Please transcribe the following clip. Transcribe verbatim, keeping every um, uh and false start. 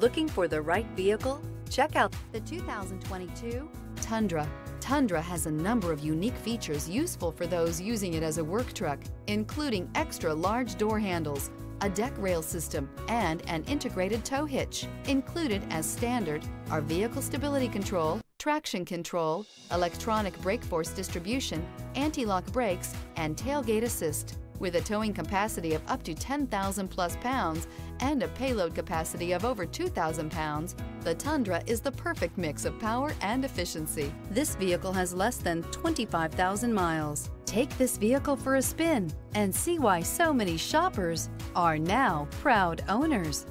Looking for the right vehicle? Check out the two thousand twenty-two Tundra. Tundra has a number of unique features useful for those using it as a work truck, including extra large door handles, a deck rail system, and an integrated tow hitch. Included as standard are vehicle stability control, traction control, electronic brake force distribution, anti-lock brakes, and tailgate assist. With a towing capacity of up to ten thousand plus pounds and a payload capacity of over two thousand pounds, the Tundra is the perfect mix of power and efficiency. This vehicle has less than twenty-five thousand miles. Take this vehicle for a spin and see why so many shoppers are now proud owners.